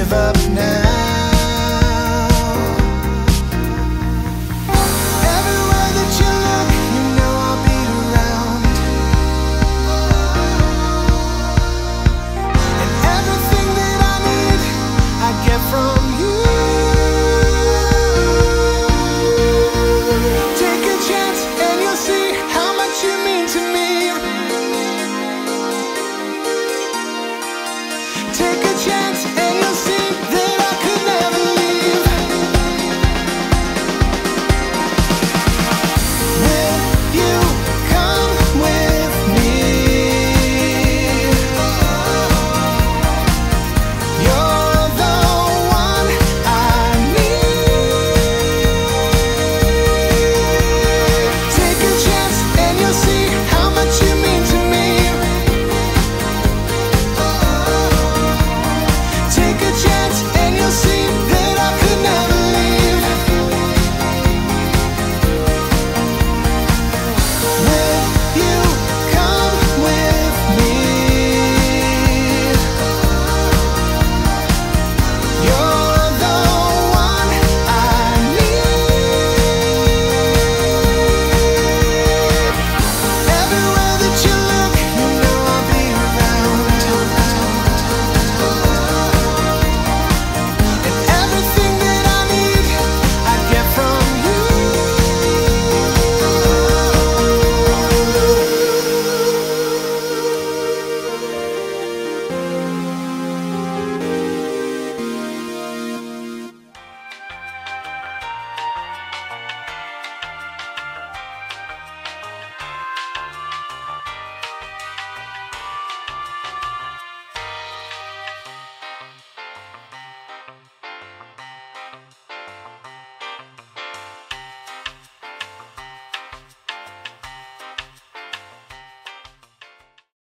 give up now.